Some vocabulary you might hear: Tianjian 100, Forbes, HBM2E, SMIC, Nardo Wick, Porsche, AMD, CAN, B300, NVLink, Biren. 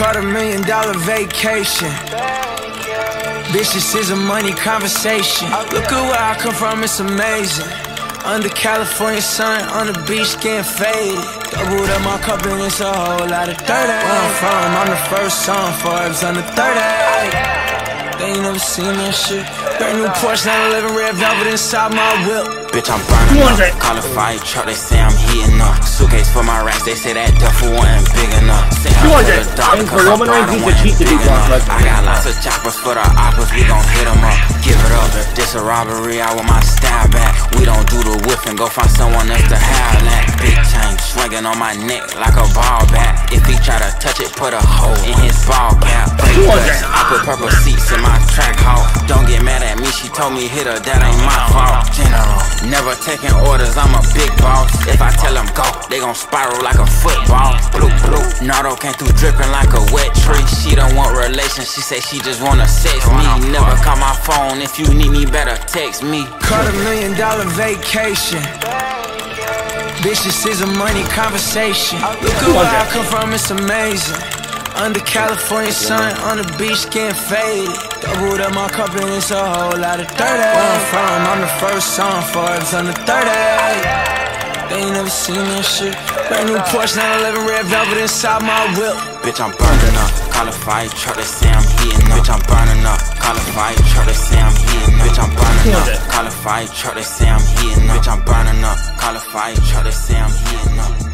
caught $1 million vacation. Bitch, this is a money conversation. Look at where I come from, it's amazing. Under California sun, on the beach getting faded. Doubled up my cup and it's a whole lot of dirt. Where I'm from, I'm the first song, Forbes on the 30. They ain't never seen that shit. Brand new Porsche, 911 red velvet inside my whip. Bitch, I'm burning up, call a fire truck, they say I'm heating up. Suitcase for my racks, they say that duffel wasn't big enough. Say I'm a dollar cause I'm burning one ain't big enough. I got lots of choppers for the oppers, we gon' hit them up. Give it up, if this a robbery, I want my style back. We don't do the whip and go find someone else to howl at. Big chain swinging on my neck like a ball bat. If he try to touch it, put a hole in his ball cap. I put purple seats in my track hall. Don't get mad at me, she told me hit her, that ain't my fault. General, never taking orders, I'm a big boss. If I tell them go, they gon' spiral like a football. Bloop, bloop. Nardo came through dripping like a wet tree. She don't want relations, she say she just wanna sex me. Never call my phone, if you need me, better text me. Caught $1 million vacation. Bitch, this is a money conversation. Look at where I come from, it's amazing. Under California sun, on the beach getting faded. Doubled up my cup and it's a whole lot of dirt. Where I'm from, I'm the first song, Forbes on the 30. They ain't never seen that shit. Brand new Porsche, 911 red velvet inside my whip. Bitch, I'm burning up, call a fire truck, they say I'm heating up. Bitch, I'm burning up, call a fire truck, they say I'm heating up. Bitch, I'm burning up, call a fire truck, they say I'm heating up. Bitch, I'm burning up, call a fire truck, they say I'm heating up.